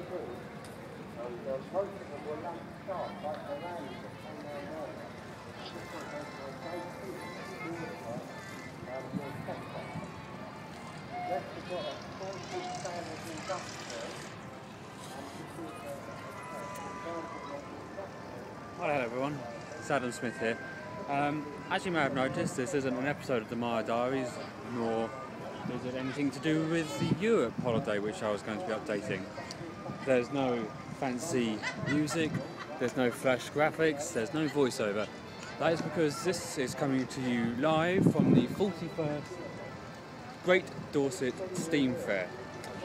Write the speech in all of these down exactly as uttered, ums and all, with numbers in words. Well, hello everyone, it's Adam Smith here. Um, as you may have noticed, this isn't an episode of the Maya Diaries, nor is it anything to do with the Europe holiday which I was going to be updating. There's no fancy music, there's no flash graphics, there's no voiceover. That is because this is coming to you live from the forty-first Great Dorset Steam Fair.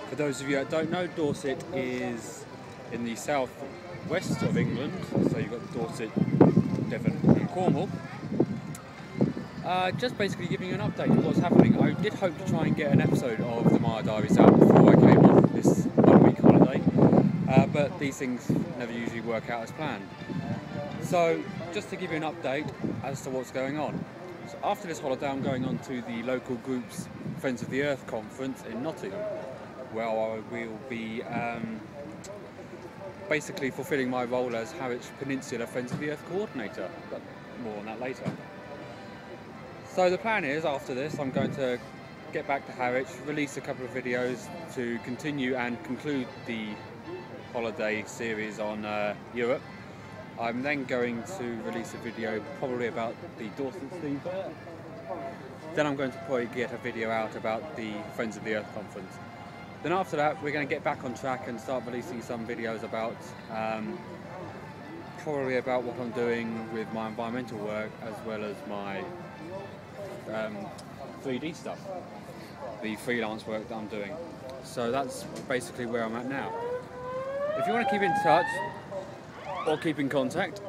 For those of you that don't know, Dorset is in the south west of England, so you've got Dorset, Devon and Cornwall. Uh, just basically giving you an update of what's happening. I did hope to try and get an episode of the Maya Diaries out before I came off this one-week holiday, uh, but these things never usually work out as planned. So, just to give you an update as to what's going on. So after this holiday, I'm going on to the local group's Friends of the Earth conference in Nottingham, where I will be um, basically fulfilling my role as Harwich Peninsula Friends of the Earth coordinator, but more on that later. So the plan is, after this, I'm going to get back to Harwich, release a couple of videos to continue and conclude the holiday series on uh, Europe. I'm then going to release a video probably about the Dorset Steam Fair. Then I'm going to probably get a video out about the Friends of the Earth conference. Then after that, we're going to get back on track and start releasing some videos about um, probably about what I'm doing with my environmental work as well as my Um, three D stuff, the freelance work that I'm doing. So that's basically where I'm at now. If you want to keep in touch or keep in contact,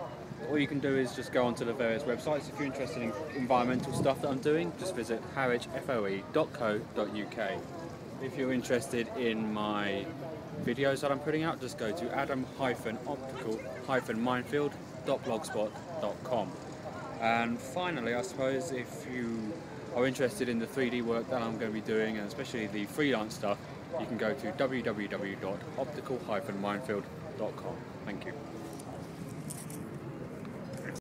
all you can do is just go onto the various websites. If you're interested in environmental stuff that I'm doing, just visit harwich foe dot co dot uk. If you're interested in my videos that I'm putting out, just go to adam dash optical dash minefield dot blogspot dot com. And finally, I suppose, if you are interested in the three D work that I'm going to be doing, and especially the freelance stuff, you can go to w w w dot optical dash minefield dot com. Thank you.